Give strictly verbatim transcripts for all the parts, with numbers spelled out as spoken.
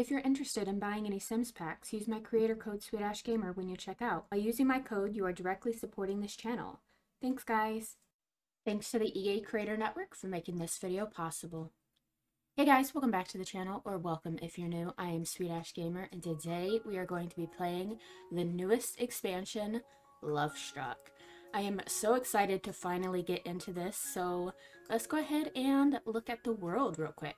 If you're interested in buying any Sims packs, use my creator code SweetAshGamer when you check out. By using my code, you are directly supporting this channel. Thanks, guys! Thanks to the E A Creator Network for making this video possible. Hey guys, welcome back to the channel, or welcome if you're new. I am SweetAshGamer, and today we are going to be playing the newest expansion, Lovestruck. I am so excited to finally get into this, so let's go ahead and look at the world real quick.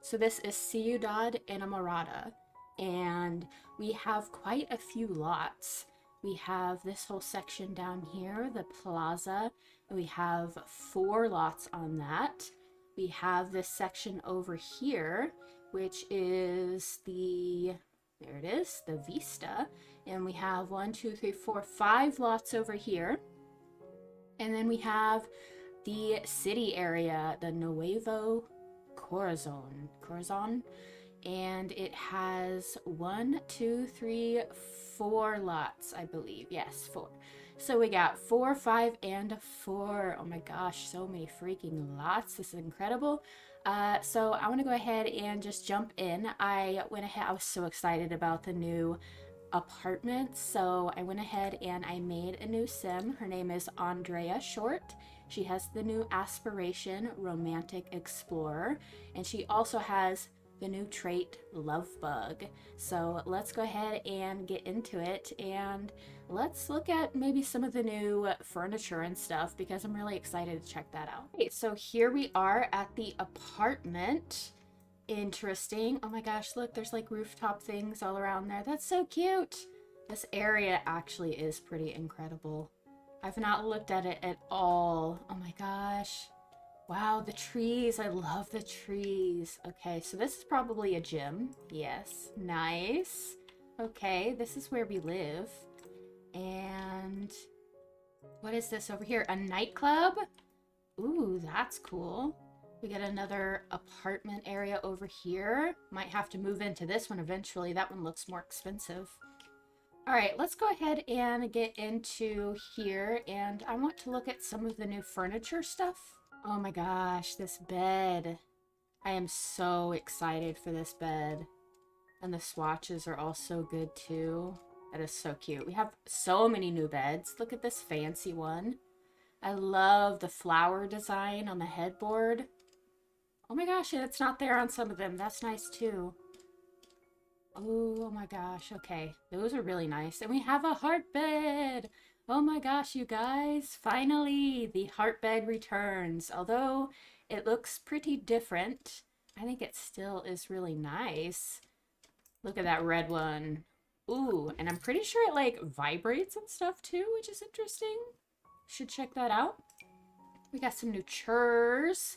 So this is Ciudad Enamorada, and we have quite a few lots. We have this whole section down here, the plaza, and we have four lots on that. We have this section over here, which is the, there it is, the Vista. And we have one, two, three, four, five lots over here. And then we have the city area, the Nuevo Corazon, Corazon. And it has one, two, three, four lots, I believe. Yes, four. So we got four, five, and four. Oh my gosh, so many freaking lots. This is incredible. Uh, so I want to go ahead and just jump in. I went ahead, I was so excited about the new apartments. So I went ahead and I made a new sim. Her name is Andrea Short. She has the new aspiration, Romantic Explorer. And she also has the new trait, Lovebug. So let's go ahead and get into it, and let's look at maybe some of the new furniture and stuff, because I'm really excited to check that out. Okay, so here we are at the apartment. Interesting. Oh my gosh, look, there's like rooftop things all around there. That's so cute. This area actually is pretty incredible. I've not looked at it at all. Oh my gosh. Wow, the trees. I love the trees. Okay, so this is probably a gym. Yes, nice. Okay, this is where we live. And what is this over here? A nightclub? Ooh, that's cool. We got another apartment area over here. Might have to move into this one eventually. That one looks more expensive. All right, let's go ahead and get into here. And I want to look at some of the new furniture stuff. Oh my gosh, this bed. I am so excited for this bed. And the swatches are all so good too. That is so cute. We have so many new beds. Look at this fancy one. I love the flower design on the headboard. Oh my gosh, it's not there on some of them. That's nice too. Oh my gosh, okay. Those are really nice. And we have a heart bed. Oh my gosh, you guys, finally, the heartbed returns. Although it looks pretty different, I think it still is really nice. Look at that red one. Ooh, and I'm pretty sure it like vibrates and stuff too, which is interesting. Should check that out. We got some new chairs.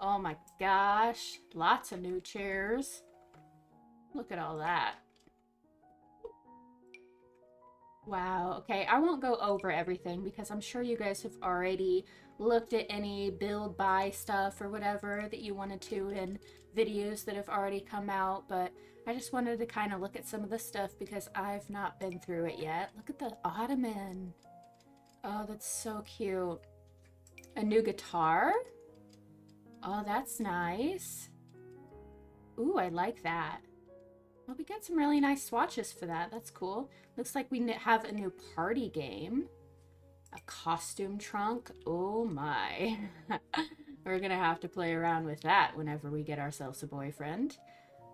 Oh my gosh, lots of new chairs. Look at all that. Wow, okay, I won't go over everything because I'm sure you guys have already looked at any build, buy stuff or whatever that you wanted to in videos that have already come out, but I just wanted to kind of look at some of the stuff because I've not been through it yet. Look at the ottoman. Oh, that's so cute. A new guitar. Oh, that's nice. Ooh, I like that. Well, we got some really nice swatches for that. That's cool. Looks like we have a new party game. A costume trunk. Oh my. We're going to have to play around with that whenever we get ourselves a boyfriend.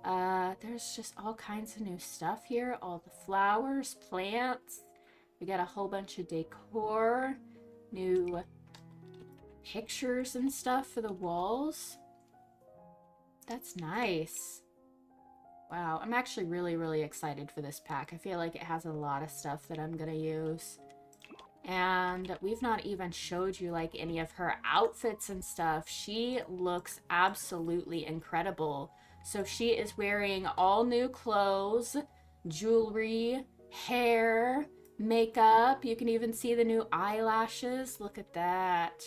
Uh, there's just all kinds of new stuff here. All the flowers, plants. We got a whole bunch of decor. New pictures and stuff for the walls. That's nice. Wow, I'm actually really, really excited for this pack. I feel like it has a lot of stuff that I'm gonna use. And we've not even showed you like any of her outfits and stuff. She looks absolutely incredible. So she is wearing all new clothes, jewelry, hair, makeup. You can even see the new eyelashes. Look at that.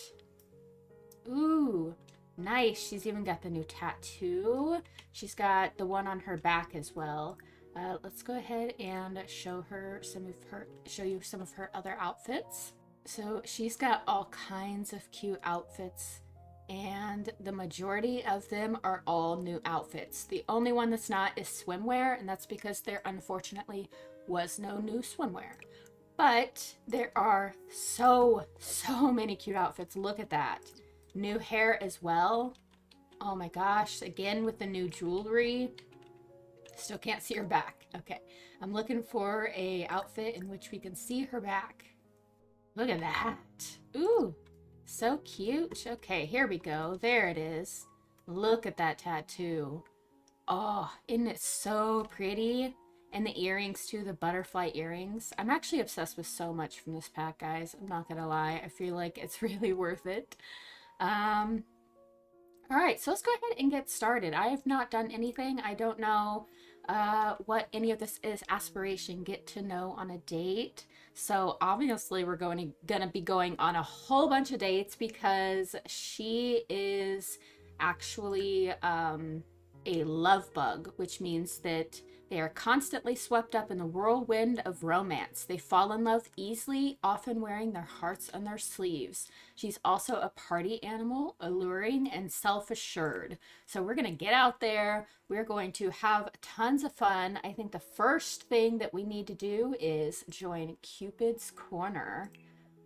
Ooh. Nice. She's even got the new tattoo. She's got the one on her back as well. Uh, let's go ahead and show her some of her show you some of her other outfits. So she's got all kinds of cute outfits. and the majority of them are all new outfits. The only one that's not is swimwear, and that's because there unfortunately was no new swimwear. But there are so, so many cute outfits. Look at that. New hair as well. Oh my gosh. Again with the new jewelry. Still can't see her back. Okay. I'm looking for a outfit in which we can see her back. Look at that. Ooh, so cute. Okay, here we go. There it is. Look at that tattoo. Oh, isn't it so pretty? And the earrings too, the butterfly earrings. I'm actually obsessed with so much from this pack, guys. I'm not gonna lie. I feel like it's really worth it. Um, all right, so let's go ahead and get started. I have not done anything. I don't know uh, what any of this is. Aspiration, get to know on a date. So obviously we're going to, gonna be going on a whole bunch of dates because she is actually um, a love bug, which means that they are constantly swept up in the whirlwind of romance. They fall in love easily, often wearing their hearts on their sleeves. She's also a party animal, alluring and self-assured. So we're going to get out there. We're going to have tons of fun. I think the first thing that we need to do is join Cupid's Corner.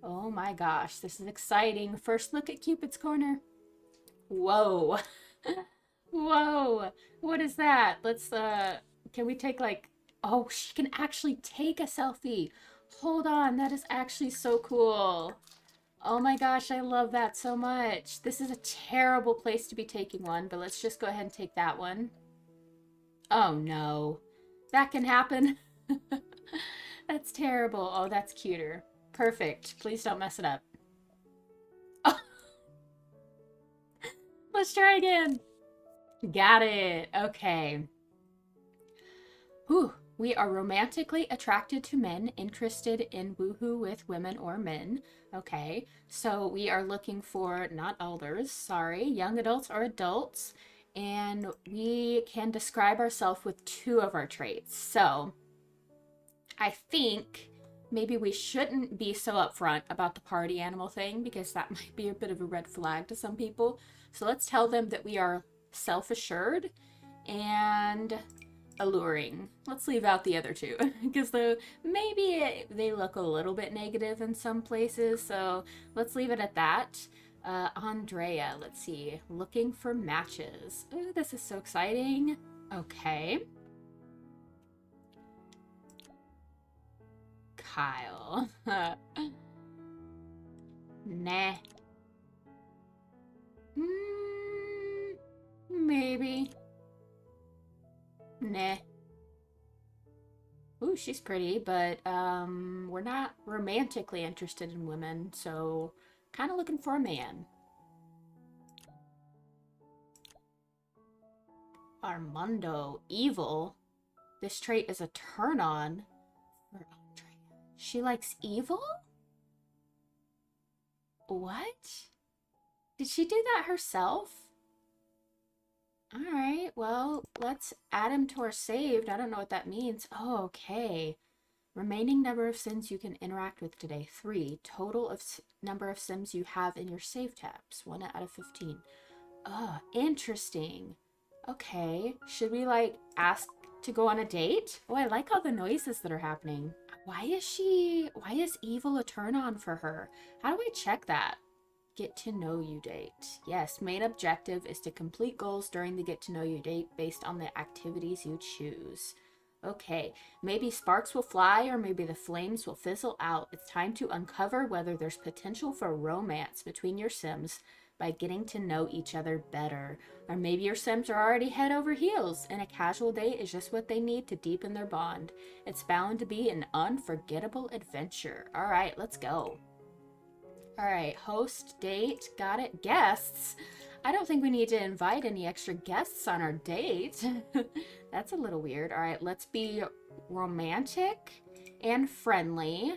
Oh my gosh, this is exciting. First look at Cupid's Corner. Whoa. Whoa. What is that? Let's, uh... can we take like, oh, she can actually take a selfie. Hold on, that is actually so cool. Oh my gosh, I love that so much. This is a terrible place to be taking one, but let's just go ahead and take that one. Oh no, that can happen. That's terrible. Oh, that's cuter. Perfect. Please don't mess it up. Oh. Let's try again. Got it. Okay. Whew. We are romantically attracted to men, interested in woohoo with women or men. Okay, so we are looking for, not elders, sorry, young adults or adults. And we can describe ourselves with two of our traits. So I think maybe we shouldn't be so upfront about the party animal thing because that might be a bit of a red flag to some people. So let's tell them that we are self-assured and alluring. Let's leave out the other two because though maybe it, they look a little bit negative in some places, so let's leave it at that. uh, Andrea, let's see, looking for matches. Ooh, this is so exciting. Okay, Kyle. Nah. Mm, maybe. Nah. Ooh, she's pretty, but um, we're not romantically interested in women, so kind of looking for a man. Armando, evil. This trait is a turn on. She likes evil? What? Did she do that herself? All right, well, let's add him to our saved. I don't know what that means. Oh, okay. Remaining number of sims you can interact with today, three. Total of number of sims you have in your save tabs, one out of fifteen. Oh, interesting. Okay, should we like ask to go on a date? Oh, I like all the noises that are happening. Why is she, why is evil a turn on for her? How do I check that? Get to know you date. Yes, main objective is to complete goals during the get to know you date based on the activities you choose. Okay, maybe sparks will fly or maybe the flames will fizzle out. It's time to uncover whether there's potential for romance between your sims by getting to know each other better. Or maybe your sims are already head over heels and a casual date is just what they need to deepen their bond. It's bound to be an unforgettable adventure. All right, let's go. All right, host, date, got it. Guests. I don't think we need to invite any extra guests on our date. That's a little weird. All right, let's be romantic and friendly.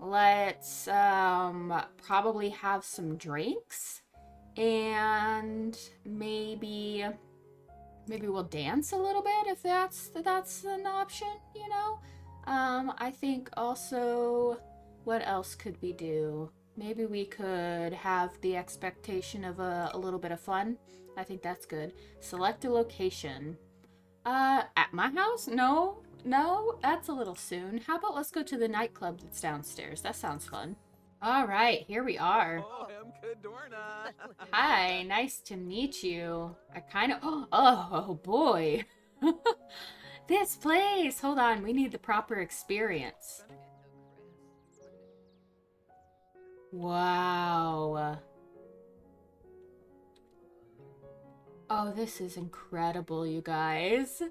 Let's um, probably have some drinks and maybe maybe we'll dance a little bit if that's that's an option, you know. Um, I think also, what else could we do? Maybe we could have the expectation of a, a little bit of fun. I think that's good. Select a location. Uh, at my house? No, no, that's a little soon. How about let's go to the nightclub that's downstairs? That sounds fun. All right, here we are. Oh, I'm Cadorna. Hi, nice to meet you. I kind of... Oh, oh, boy. This place. Hold on, we need the proper experience. Wow. Oh, this is incredible, you guys.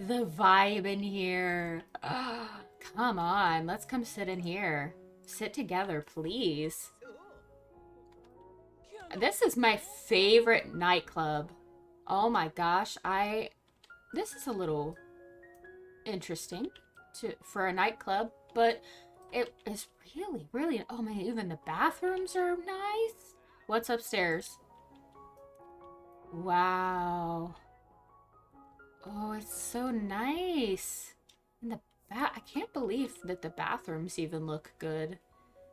The vibe in here. Oh, come on, let's come sit in here. Sit together, please. This is my favorite nightclub. Oh my gosh, I... This is a little interesting to for a nightclub, but it is really, really... Oh man, even the bathrooms are nice. What's upstairs? Wow. Oh, it's so nice. And the ba- I can't believe that the bathrooms even look good.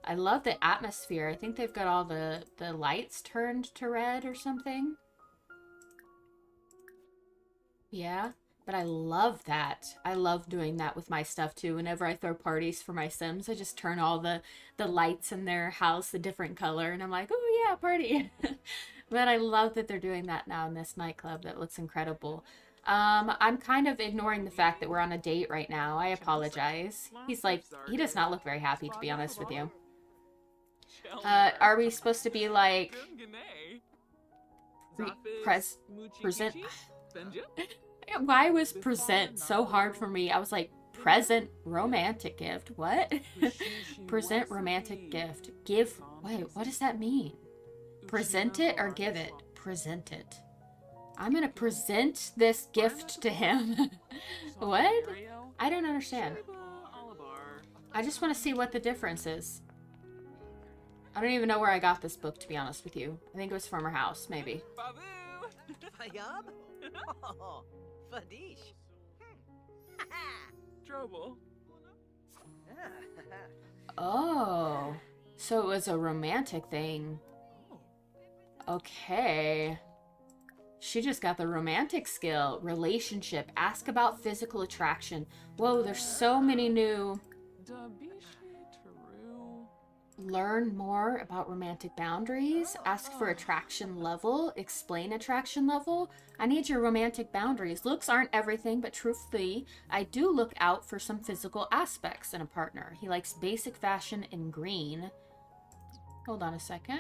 I love the atmosphere. I think they've got all the, the lights turned to red or something. Yeah, but I love that. I love doing that with my stuff too. Whenever I throw parties for my Sims, I just turn all the, the lights in their house a different color. And I'm like, oh yeah, party. But I love that they're doing that now in this nightclub. That looks incredible. Um, I'm kind of ignoring the fact that we're on a date right now. I apologize. He's like, he does not look very happy, to be honest with you. Uh, are we supposed to be like... Pre pres present? Why was present so hard for me? I was like, present romantic gift? What? Present romantic gift. Give... Wait, what does that mean? Present it or give it? Present it. I'm gonna present this gift to him. What? I don't understand. I just want to see what the difference is. I don't even know where I got this book, to be honest with you. I think it was from her house, maybe. Oh, so it was a romantic thing. Okay. She just got the romantic skill. Relationship. Ask about physical attraction. Whoa, there's so many new... Learn more about romantic boundaries. Ask for attraction level. Explain attraction level. I need your romantic boundaries. Looks aren't everything, but truthfully, I do look out for some physical aspects in a partner. He likes basic fashion and green. Hold on a second...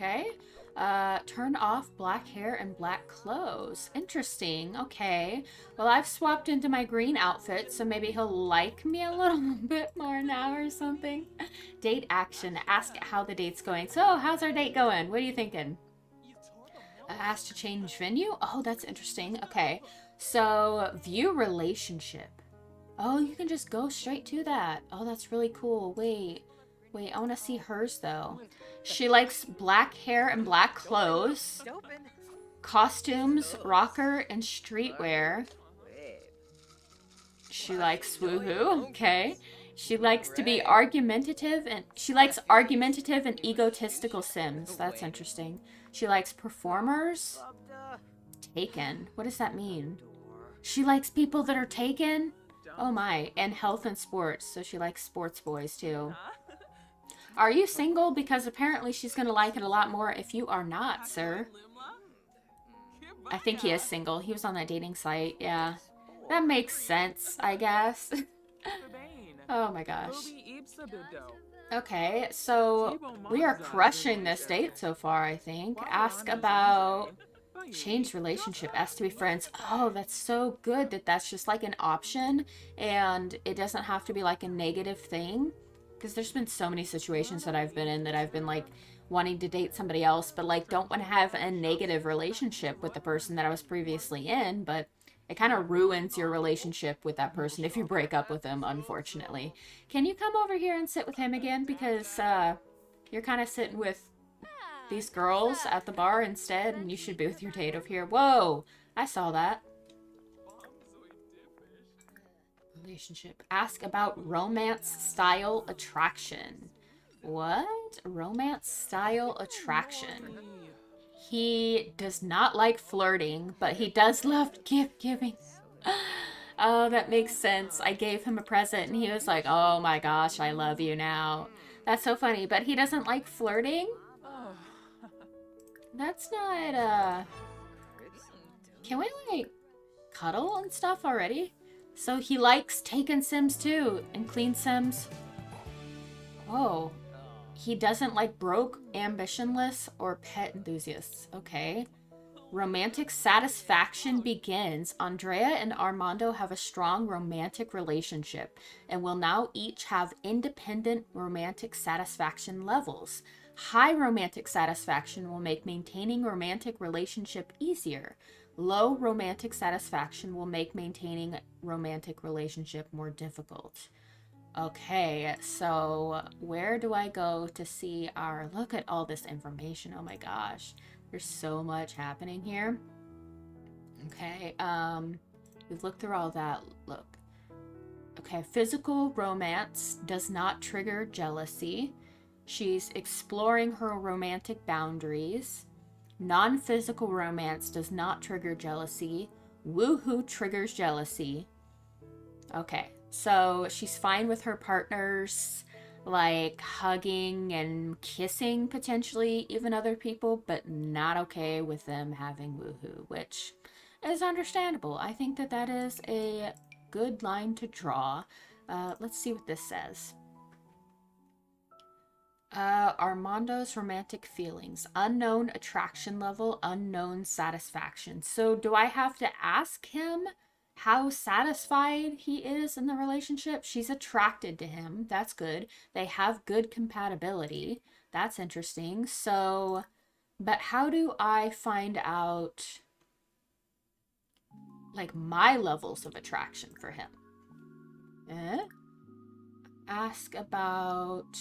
Okay, uh, turn off black hair and black clothes. Interesting, okay. Well, I've swapped into my green outfit, so maybe he'll like me a little bit more now or something. Date action, ask how the date's going. So, how's our date going? What are you thinking? Uh, ask to change venue? Oh, that's interesting, okay. So, view relationship. Oh, you can just go straight to that. Oh, that's really cool, wait. Wait, I want to see hers, though. She likes black hair and black clothes, costumes, rocker, and streetwear. She likes woohoo, okay. She likes to be argumentative, and she likes argumentative and egotistical Sims. That's interesting. She likes performers. Taken. What does that mean? She likes people that are taken? Oh, my. And health and sports, so she likes sports boys, too. Are you single? Because apparently she's going to like it a lot more if you are not, sir. I think he is single. He was on that dating site. Yeah. That makes sense, I guess. Oh my gosh. Okay, so we are crushing this date so far, I think. Ask about change relationship. Ask to be friends. Oh, that's so good that that's just like an option. And it doesn't have to be like a negative thing. Because there's been so many situations that I've been in that I've been, like, wanting to date somebody else, but, like, don't want to have a negative relationship with the person that I was previously in, but it kind of ruins your relationship with that person if you break up with them, unfortunately. Can you come over here and sit with him again? Because uh, you're kind of sitting with these girls at the bar instead, and you should be with your date over here. Whoa! I saw that. relationship. Ask about romance style attraction. What? Romance style attraction. He does not like flirting, but he does love gift giving. Oh, that makes sense. I gave him a present and he was like, oh my gosh, I love you now. That's so funny, but he doesn't like flirting? That's not, uh... can we, like, cuddle and stuff already? So he likes taking Sims too, and clean Sims. Whoa. He doesn't like broke, ambitionless, or pet enthusiasts. Okay. Romantic satisfaction begins. Andrea and Armando have a strong romantic relationship and will now each have independent romantic satisfaction levels. High romantic satisfaction will make maintaining romantic relationship easier. Low romantic satisfaction will make maintaining romantic relationship more difficult. Okay, so where do I go to see our... look at all this information. Oh my gosh. There's so much happening here. Okay, um, we've looked through all that. Look. Okay, physical romance does not trigger jealousy. She's exploring her romantic boundaries. Non-physical romance does not trigger jealousy. Woohoo triggers jealousy. Okay, so she's fine with her partners, like hugging and kissing potentially even other people, but not okay with them having woohoo, which is understandable. I think that that is a good line to draw. Uh, let's see what this says. Uh, Armando's romantic feelings. Unknown attraction level, unknown satisfaction. So do I have to ask him how satisfied he is in the relationship? She's attracted to him. That's good. They have good compatibility. That's interesting. So, but how do I find out, like, my levels of attraction for him? Eh? Ask about...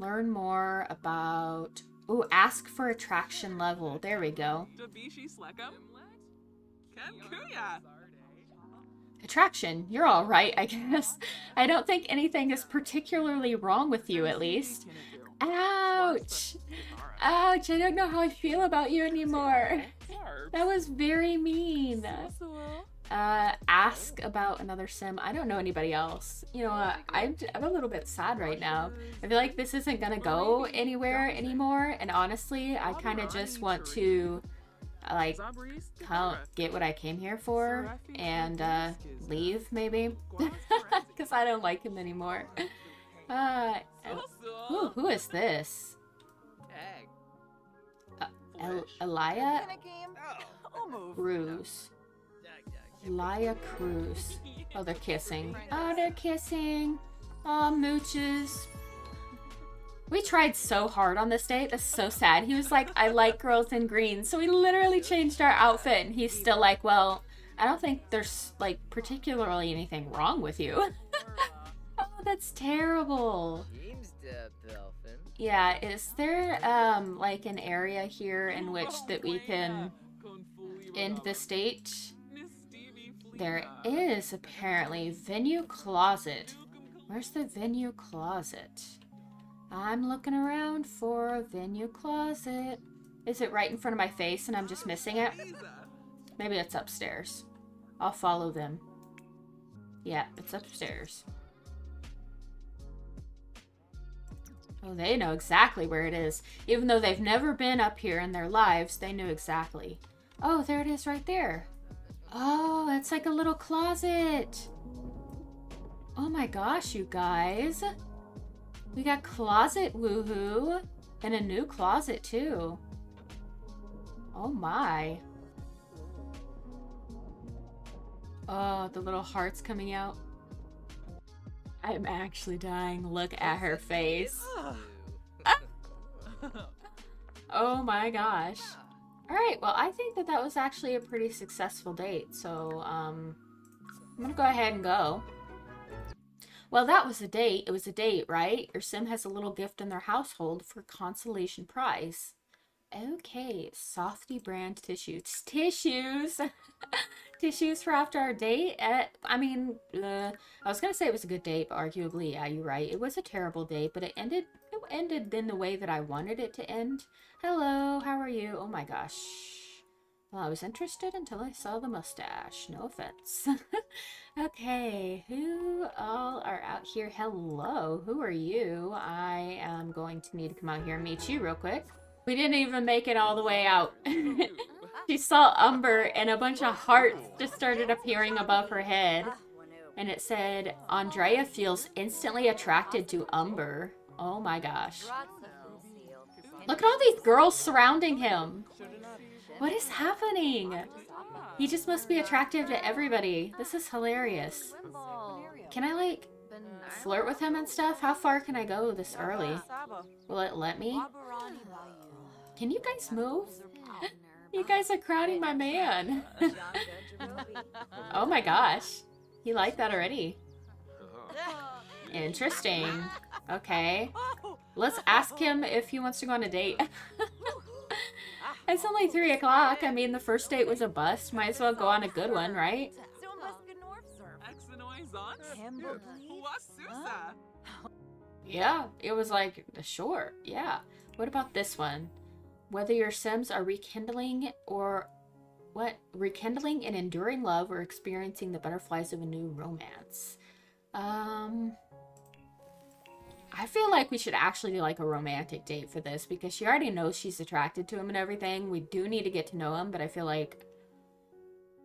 learn more about... ooh, ask for attraction level. There we go. Attraction. You're all right, I guess. I don't think anything is particularly wrong with you, at least. Ouch! Ouch, I don't know how I feel about you anymore. That was very mean. Uh, ask about another Sim. I don't know anybody else. You know, uh, I'm, I'm a little bit sad right now. I feel like this isn't gonna go anywhere anymore, and honestly, I kind of just want to, like, get what I came here for and uh, leave, maybe, because I don't like him anymore. Uh, ooh, who is this? Uh, Elia Cruz. Lia Cruz. Oh, they're kissing. Oh, they're kissing. Oh, mooches. We tried so hard on this date. That's so sad. He was like, I like girls in green. So we literally changed our outfit and he's still like, well, I don't think there's, like, particularly anything wrong with you. Oh, that's terrible. Yeah, is there, um, like, an area here in which that we can end this date? There is, apparently. Venue closet. Where's the venue closet? I'm looking around for a venue closet. Is it right in front of my face and I'm just missing it? Maybe it's upstairs. I'll follow them. Yeah, it's upstairs. Oh, they know exactly where it is. Even though they've never been up here in their lives, they knew exactly. Oh, there it is right there. Oh, it's like a little closet. Oh my gosh, you guys. We got closet woohoo and a new closet too. Oh my. Oh, the little heart's coming out. I'm actually dying. Look at her face. Oh my gosh. All right, well, I think that that was actually a pretty successful date, so um, I'm gonna go ahead and go. Well, that was a date. It was a date, right? Your Sim has a little gift in their household for consolation prize. Okay, softy brand tissues. Tissues! Tissues for after our date? Uh, I mean, uh, I was gonna say it was a good date, but arguably, yeah, you're right. It was a terrible date, but it ended it ended in the way that I wanted it to end. Hello, how are you? Oh my gosh. Well, I was interested until I saw the mustache. No offense. Okay, who all are out here? Hello, who are you? I am going to need to come out here and meet you real quick. We didn't even make it all the way out. She saw Umber and a bunch of hearts just started appearing above her head. And it said, Andrea feels instantly attracted to Umber. Oh my gosh. Look at all these girls surrounding him. What is happening? He just must be attractive to everybody. This is hilarious. Can I like flirt with him and stuff? How far can I go this early? Will it let me? Can you guys move? You guys are crowding my man. Oh my gosh. He liked that already. Interesting. Okay. Let's ask him if he wants to go on a date. It's only three o'clock. I mean, the first date was a bust. Might as well go on a good one, right? Yeah, it was like, sure, yeah. What about this one? Whether your Sims are rekindling or what? Rekindling an enduring love or experiencing the butterflies of a new romance. Um, I feel like we should actually do like a romantic date for this because she already knows she's attracted to him and everything. We do need to get to know him, but I feel like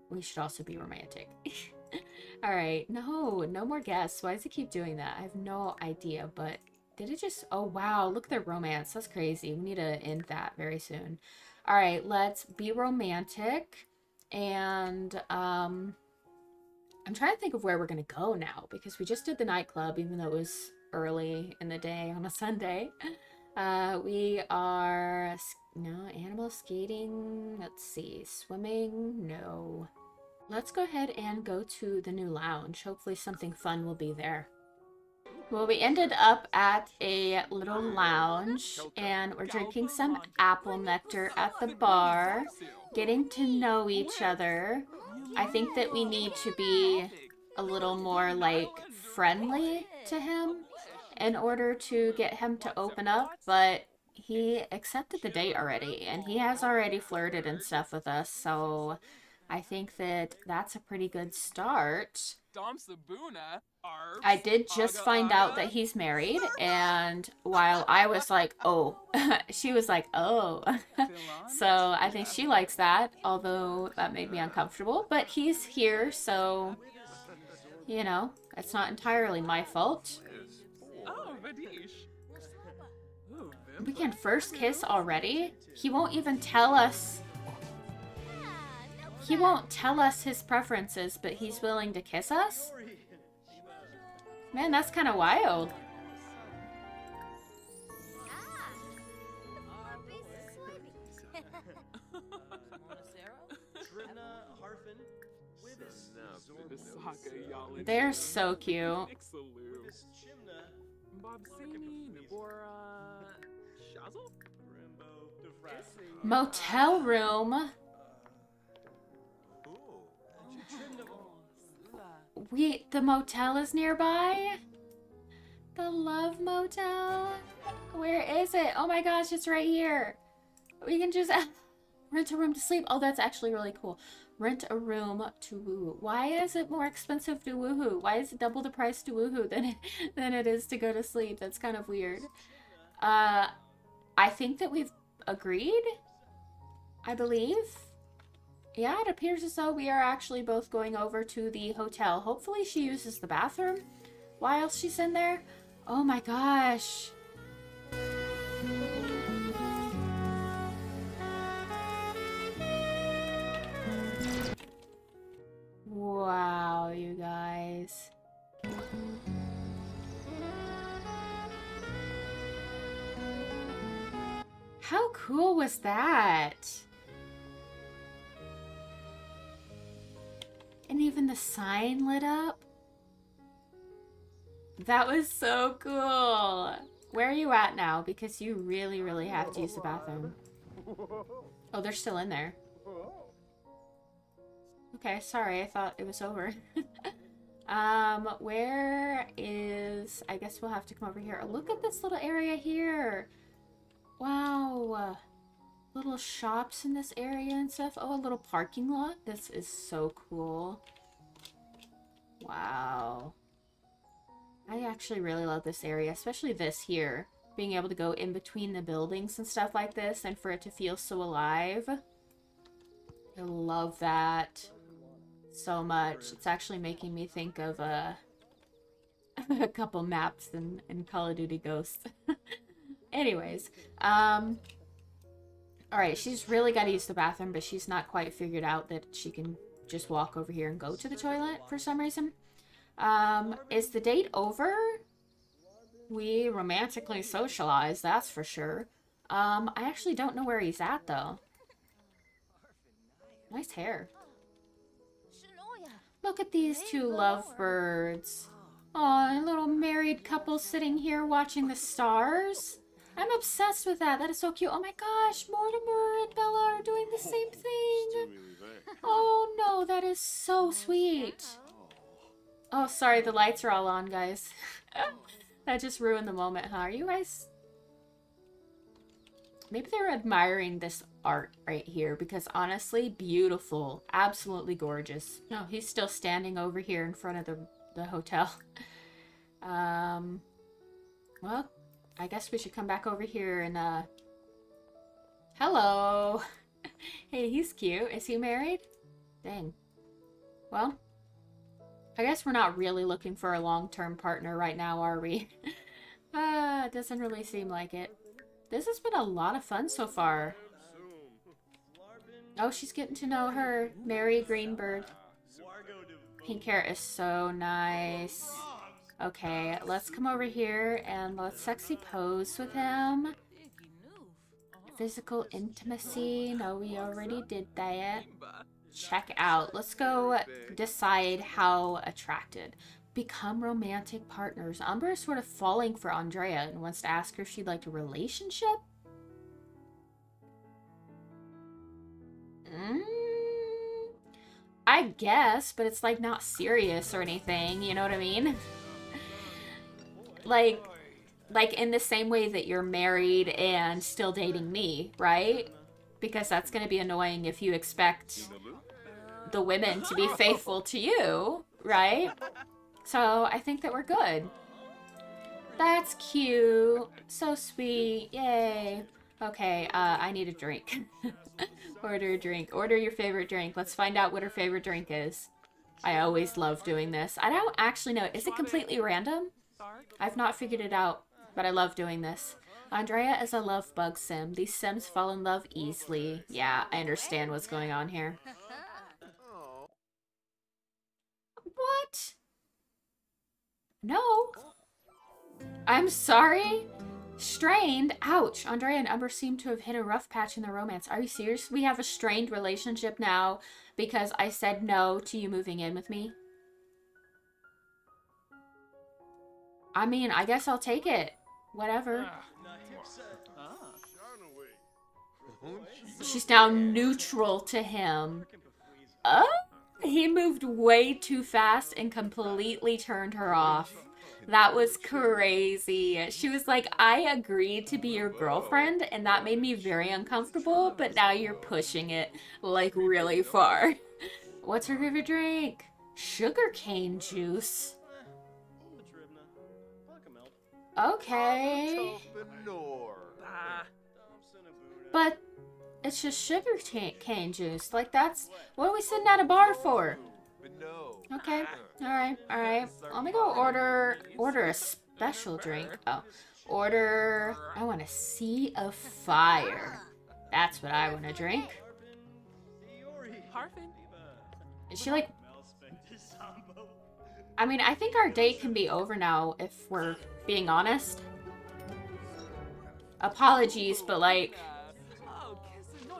we should also be romantic. All right. No, no more guests. Why does it keep doing that? I have no idea, but... Did it just... Oh, wow. Look at their romance. That's crazy. We need to end that very soon. All right. Let's be romantic. And um, I'm trying to think of where we're going to go now because we just did the nightclub, even though it was early in the day on a Sunday. Uh, we are... No, animal skating. Let's see. Swimming. No. Let's go ahead and go to the new lounge. Hopefully something fun will be there. Well, we ended up at a little lounge, and we're drinking some apple nectar at the bar, getting to know each other. I think that we need to be a little more, like, friendly to him in order to get him to open up, but he accepted the date already, and he has already flirted and stuff with us, so I think that that's a pretty good start. I did just find out that he's married, and while I was like, oh, she was like, oh. So I think she likes that, although that made me uncomfortable. But he's here, so, you know, it's not entirely my fault. We can first kiss already? He won't even tell us. He won't tell us his preferences, but he's willing to kiss us? Man, that's kind of wild. They're so cute. Motel room? Wait, the motel is nearby? The Love Motel? Where is it? Oh my gosh, it's right here. We can just uh, rent a room to sleep. Oh, that's actually really cool. Rent a room to woohoo. Why is it more expensive to woohoo? Why is it double the price to woohoo than it, than it is to go to sleep? That's kind of weird. Uh, I think that we've agreed, I believe. Yeah, it appears as though we are actually both going over to the hotel. Hopefully she uses the bathroom while she's in there. Oh my gosh. Wow, you guys. How cool was that? And even the sign lit up. That was so cool. Where are you at now? Because you really, really have to use the bathroom. Oh, they're still in there. Okay, sorry, I thought it was over. Um, where is... I guess we'll have to come over here. Look at this little area here. Wow. Little shops in this area and stuff. Oh, a little parking lot. This is so cool. Wow. I actually really love this area, especially this here. Being able to go in between the buildings and stuff like this and for it to feel so alive. I love that so much. It's actually making me think of a, a couple maps in, in Call of Duty Ghosts. Anyways, um, alright, she's really got to use the bathroom, but she's not quite figured out that she can just walk over here and go to the toilet for some reason. Um, is the date over? We romantically socialize, that's for sure. Um, I actually don't know where he's at, though. Nice hair. Look at these two lovebirds. Aw, a little married couple sitting here watching the stars. I'm obsessed with that. That is so cute. Oh my gosh, Mortimer and Bella are doing the same thing. Oh no, that is so sweet. Oh, sorry, the lights are all on, guys. That just ruined the moment, huh? Are you guys... Maybe they were admiring this art right here, because honestly, beautiful. Absolutely gorgeous. No, he's still standing over here in front of the, the hotel. Um, well, I guess we should come back over here and, uh... Hello! Hey, he's cute. Is he married? Dang. Well... I guess we're not really looking for a long-term partner right now, are we? Ah, uh, doesn't really seem like it. This has been a lot of fun so far. Oh, she's getting to know her. Mary Greenbird. Pink hair is so nice. Okay, let's come over here and let's sexy pose with him. Physical intimacy. No, we already did that. Check out. Let's go decide how attracted. Become romantic partners. Umber is sort of falling for Andrea and wants to ask her if she'd like a relationship. Mm, I guess, but it's like not serious or anything, you know what I mean? like, like in the same way that you're married and still dating me, right? Because that's going to be annoying if you expect the women to be faithful to you, right? So I think that we're good. That's cute. So sweet. Yay. Okay, uh, I need a drink. Order a drink. Order your favorite drink. Let's find out what her favorite drink is. I always love doing this. I don't actually know. Is it completely random? I've not figured it out, but I love doing this. Andrea is a love bug sim. These sims fall in love easily. Yeah, I understand what's going on here. What? No. I'm sorry. Strained? Ouch. Andrea and Umber seem to have hit a rough patch in their romance. Are you serious? We have a strained relationship now because I said no to you moving in with me. I mean, I guess I'll take it. Whatever. She's now neutral to him. Oh, he moved way too fast and completely turned her off. That was crazy. She was like, I agreed to be your girlfriend, and that made me very uncomfortable, but now you're pushing it, like, really far. What's her favorite drink? Sugarcane juice. Okay. But it's just sugar cane juice. Like, that's what are we sitting at a bar for? Okay. Alright, alright. Let me go order order a special drink. Oh. Order I want a sea of fire. That's what I want to drink. Is she like I mean, I think our date can be over now if we're being honest. Apologies, but like,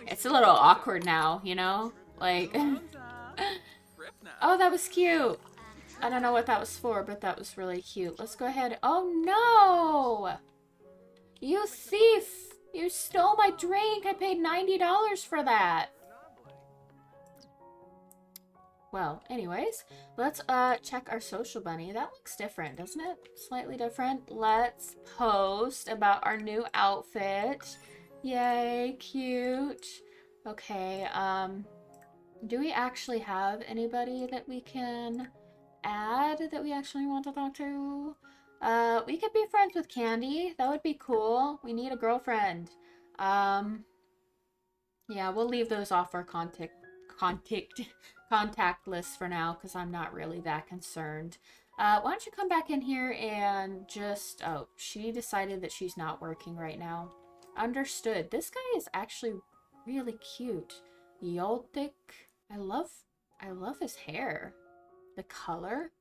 it's a little awkward now, you know? Like, oh, that was cute. I don't know what that was for, but that was really cute. Let's go ahead. Oh, no! You thief! You stole my drink. I paid ninety dollars for that. Well, anyways, let's uh, check our social bunny. That looks different, doesn't it? Slightly different. Let's post about our new outfit. Yay, cute. Okay, um, do we actually have anybody that we can add that we actually want to talk to? Uh, we could be friends with Candy. That would be cool. We need a girlfriend. Um, yeah, we'll leave those off our contact contact contact list for now because I'm not really that concerned. Uh, why don't you come back in here and just... Oh, she decided that she's not working right now. Understood. This guy is actually really cute. Yoltik. I love, I love his hair. The color.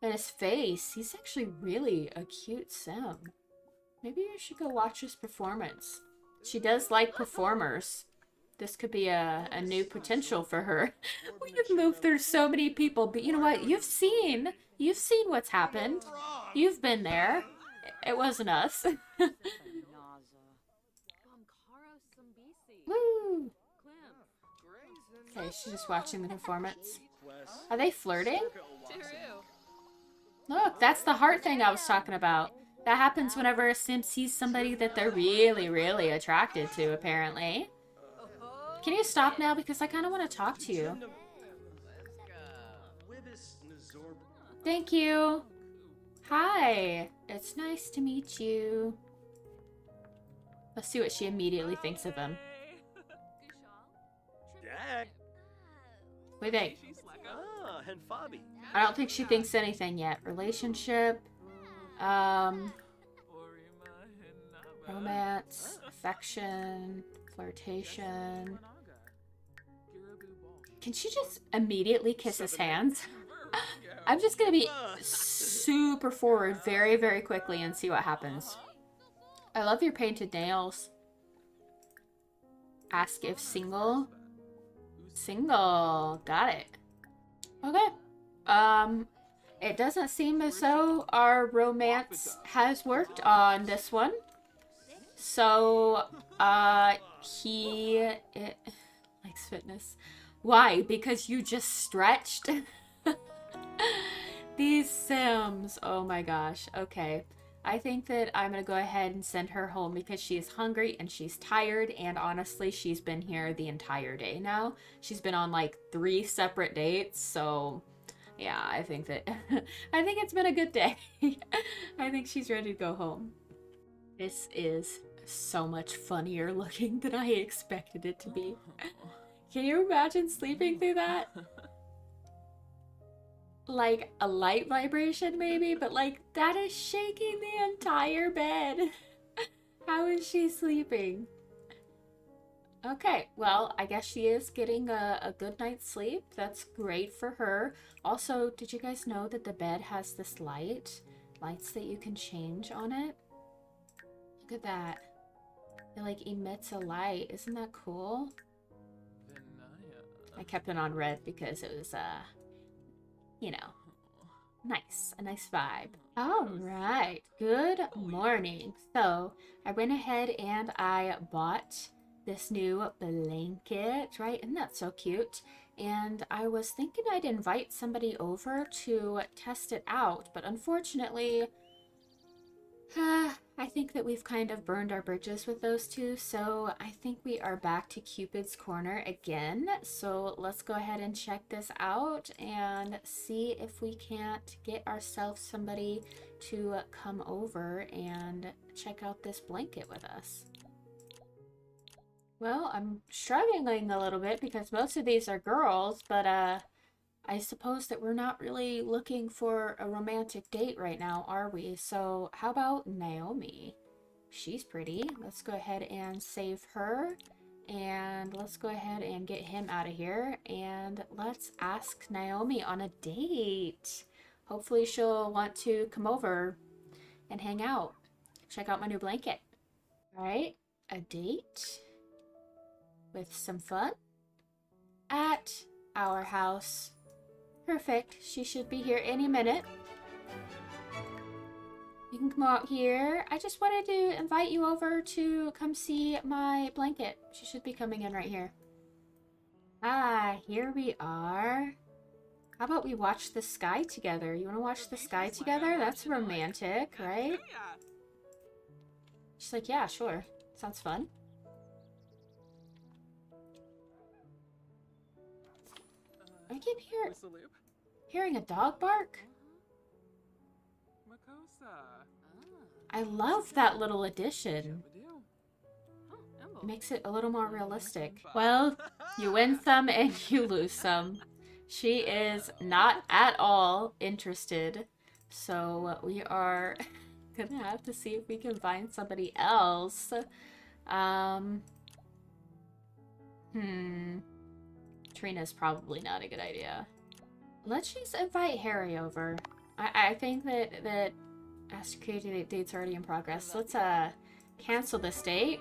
And his face. He's actually really a cute sim. Maybe you should go watch his performance. She does like performers. This could be a, a new potential for her. We have moved through so many people, but you know what? You've seen. You've seen what's happened. You've been there. It wasn't us. Woo! Okay, she's just watching the performance. Are they flirting? Look, that's the heart thing I was talking about. That happens whenever a sim sees somebody that they're really, really attracted to, apparently. Can you stop now? Because I kind of want to talk to you. Thank you. Hi. It's nice to meet you. Let's see what she immediately thinks of him. What do you think? I don't think she thinks anything yet. Relationship. Um. Romance. Affection. Flirtation. Can she just immediately kiss his hands? I'm just gonna be super forward very, very quickly and see what happens. I love your painted nails. Ask if single. Single. Got it. Okay. Um, it doesn't seem as though our romance has worked on this one. So, uh, he it, likes fitness. Why? Because you just stretched? These Sims. Oh my gosh. Okay. I think that I'm going to go ahead and send her home because she is hungry and she's tired. And honestly, she's been here the entire day now. She's been on like three separate dates. So yeah, I think that, I think it's been a good day. I think she's ready to go home. This is so much funnier looking than I expected it to be. Can you imagine sleeping through that? Like a light vibration maybe, but like that is shaking the entire bed. How is she sleeping? Okay, well, I guess she is getting a, a good night's sleep. That's great for her. Also, did you guys know that the bed has this light? Lights that you can change on it? Look at that. It like emits a light. Isn't that cool? I kept it on red because it was, uh, you know, nice, a nice vibe. All right, good morning. So I went ahead and I bought this new blanket, right? Isn't that so cute? And I was thinking I'd invite somebody over to test it out, but unfortunately, uh, I think that we've kind of burned our bridges with those two, so I think we are back to Cupid's Corner again. So let's go ahead and check this out and see if we can't get ourselves somebody to come over and check out this blanket with us. Well, I'm struggling a little bit because most of these are girls, but uh, I suppose that we're not really looking for a romantic date right now, are we? So how about Naomi? She's pretty. Let's go ahead and save her. And let's go ahead and get him out of here. And let's ask Naomi on a date. Hopefully she'll want to come over and hang out. Check out my new blanket. All right, a date with some fun at our house. Perfect. She should be here any minute. You can come out here. I just wanted to invite you over to come see my blanket. She should be coming in right here. Ah, here we are. How about we watch the sky together? You want to watch the sky together? That's romantic, right? She's like, yeah, sure. Sounds fun. I keep hear hearing a dog bark. I love that little addition. It makes it a little more realistic. Well, you win some and you lose some. She is not at all interested. So we are gonna have to see if we can find somebody else. Um, hmm. Trina's probably not a good idea. Let's just invite Harry over. I, I think that that Ask to Create a date's already in progress. Let's uh cancel this date.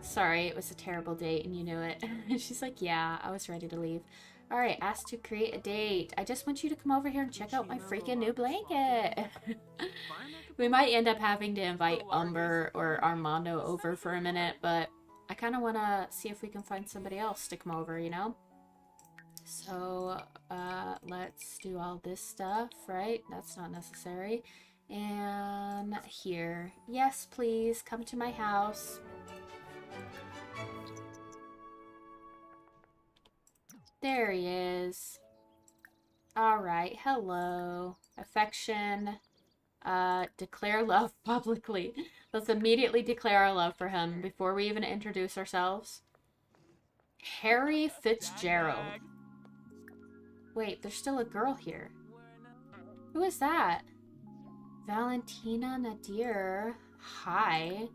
Sorry, it was a terrible date and you knew it. She's like, yeah, I was ready to leave. All right, Ask to Create a Date. I just want you to come over here and check out my freaking new blanket. We might end up having to invite Umber or Armando over for a minute, but I kind of want to see if we can find somebody else to come over, you know? So, uh, let's do all this stuff, right? That's not necessary. And here. Yes, please, come to my house. There he is. Alright, hello. Affection. Uh, declare love publicly. Let's immediately declare our love for him before we even introduce ourselves. Harry Fitzgerald. Wait, there's still a girl here. Who is that? Valentina Nadir. Hi.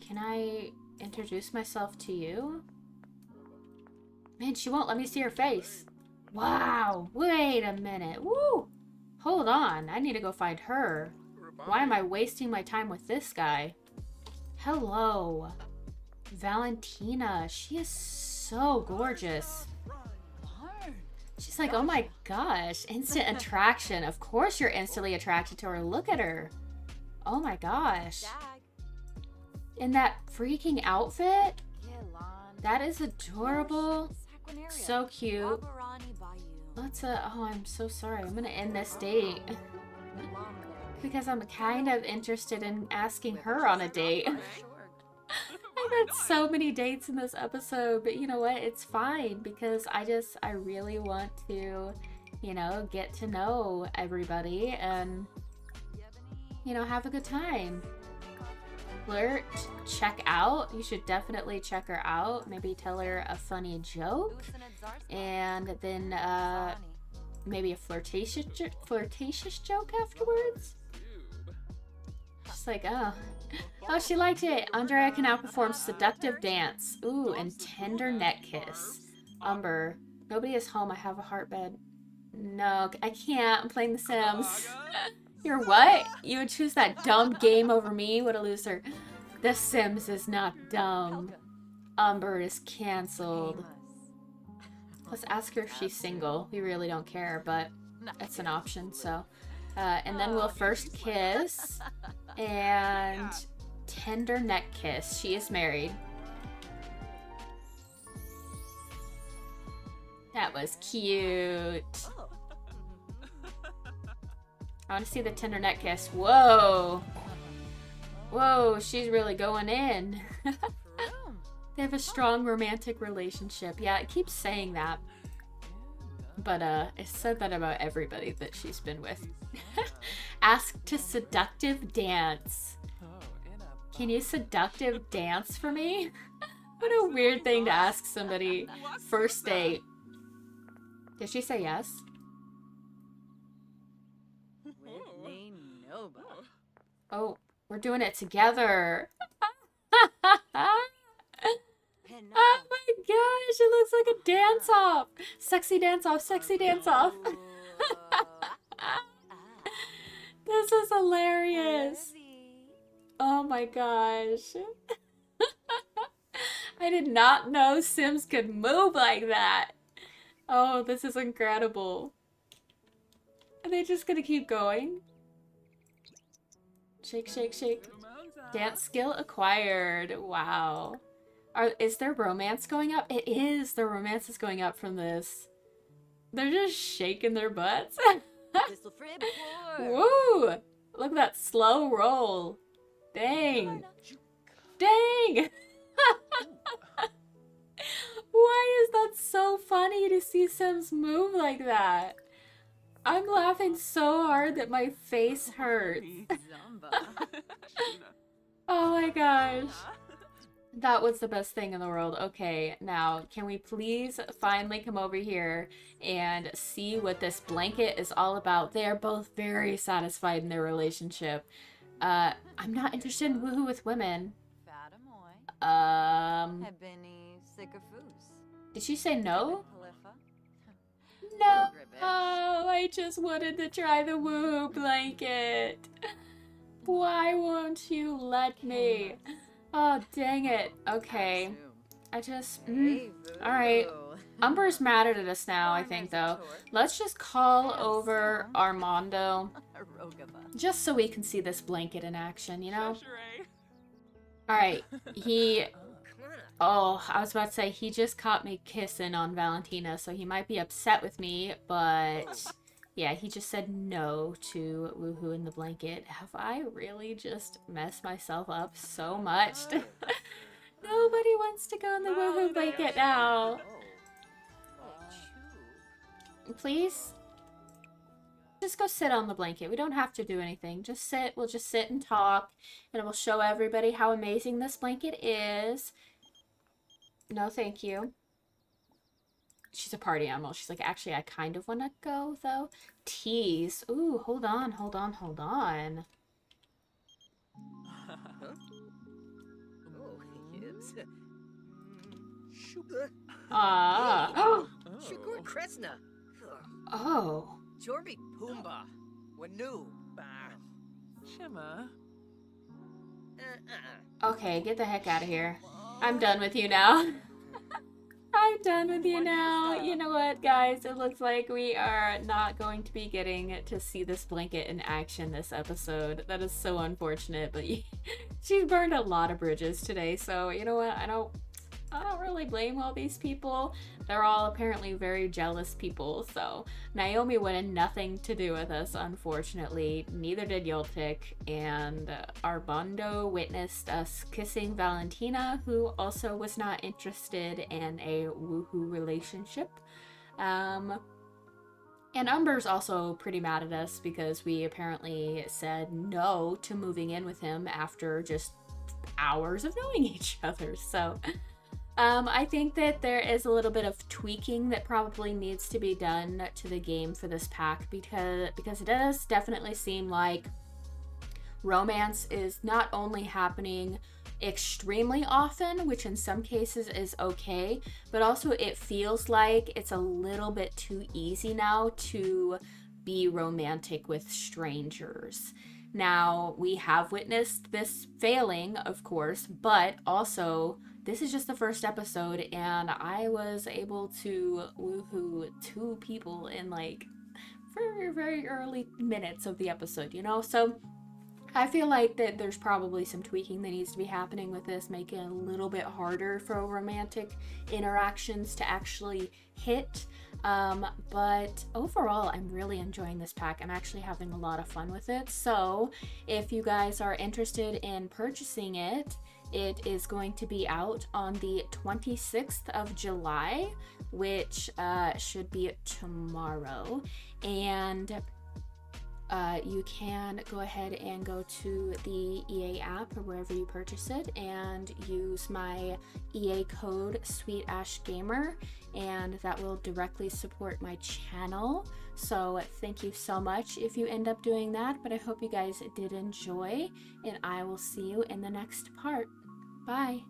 Can I introduce myself to you? Man, she won't let me see her face. Wow. Wait a minute. Woo. Hold on. I need to go find her. Why am I wasting my time with this guy? Hello. Valentina. She is so gorgeous. She's like, oh my gosh. Instant attraction. Of course you're instantly attracted to her. Look at her. Oh my gosh. In that freaking outfit? That is adorable. So cute. Let's, uh, oh, I'm so sorry. I'm gonna end this date. Because I'm kind of interested in asking her on a date. I've had so many dates in this episode, but you know what? It's fine because I just, I really want to, you know, get to know everybody and, you know, have a good time. Flirt, check out. You should definitely check her out. Maybe tell her a funny joke. And then, uh, maybe a flirtatious, flirtatious joke afterwards. She's like, oh. Oh, she liked it. Andrea can now perform seductive dance. Ooh, and tender neck kiss. Umber. Nobody is home. I have a heartbed. No, I can't. I'm playing The Sims. You're what? You would choose that dumb game over me? What a loser. The Sims is not dumb. Umber is canceled. Let's ask her if she's single. We really don't care, but it's an option, so. Uh, and then we'll first kiss. And tender neck kiss. She is married. That was cute. I want to see the tender neck kiss. Whoa. Whoa, she's really going in. They have a strong romantic relationship. Yeah, it keeps saying that. But uh, it said that about everybody that she's been with. Ask to seductive dance. Can you seductive dance for me? What a weird thing to ask somebody first date. Did she say yes? Oh, we're doing it together. Oh my gosh, it looks like a dance-off. Sexy dance-off, sexy dance-off. This is hilarious. Oh my gosh. I did not know Sims could move like that. Oh, this is incredible. Are they just gonna keep going? Shake, shake, shake. Dance skill acquired. Wow. Are, is there romance going up? It is. Their romance is going up from this. They're just shaking their butts. Woo! Look at that slow roll. Dang. Dang! Why is that so funny to see Sims move like that? I'm laughing so hard that my face hurts. Oh my gosh. That was the best thing in the world. Okay, now can we please finally come over here and see what this blanket is all about? They are both very satisfied in their relationship. Uh, I'm not interested in woohoo with women. Um... Did she say no? No! Oh, I just wanted to try the woohoo blanket. Why won't you let me? Oh, dang it. Okay. I just... Mm. Alright. Umber's mad at us now, I think, though. Let's just call over Armando. Just so we can see this blanket in action, you know? Alright, he... Oh, I was about to say, he just caught me kissing on Valentina, so he might be upset with me, but... Yeah, he just said no to woohoo in the blanket. Have I really just messed myself up so much? Nobody wants to go in the woohoo blanket now. Please? Just go sit on the blanket. We don't have to do anything. Just sit. We'll just sit and talk, and we'll show everybody how amazing this blanket is. No, thank you. She's a party animal. She's like, actually, I kind of want to go, though. Tease. Ooh, hold on, hold on, hold on. Ah. Oh. Oh. Jorby Pumba, Wanu, Shema. Okay, get the heck out of here. I'm done with you now. I'm done with you now. You know what, guys? It looks like we are not going to be getting to see this blanket in action this episode. That is so unfortunate, but she's burned a lot of bridges today. So, you know what? I don't... I don't really blame all these people. They're all apparently very jealous people, so Naomi wanted nothing to do with us, unfortunately. Neither did Yoltik, and Armando witnessed us kissing Valentina, who also was not interested in a woohoo relationship. Um, and Umber's also pretty mad at us because we apparently said no to moving in with him after just hours of knowing each other, so... Um, I think that there is a little bit of tweaking that probably needs to be done to the game for this pack because because it does definitely seem like romance is not only happening extremely often, which in some cases is okay, but also it feels like it's a little bit too easy now to be romantic with strangers. Now, we have witnessed this failing, of course, but also... This is just the first episode, and I was able to woohoo two people in, like, very, very early minutes of the episode, you know? So I feel like that there's probably some tweaking that needs to be happening with this, making it a little bit harder for romantic interactions to actually hit. Um, but overall, I'm really enjoying this pack. I'm actually having a lot of fun with it. So if you guys are interested in purchasing it, it is going to be out on the twenty-sixth of July, which uh, should be tomorrow. And uh, you can go ahead and go to the E A app or wherever you purchase it and use my E A code SweetAshGamer, and that will directly support my channel. So thank you so much if you end up doing that, but I hope you guys did enjoy, and I will see you in the next part. Bye!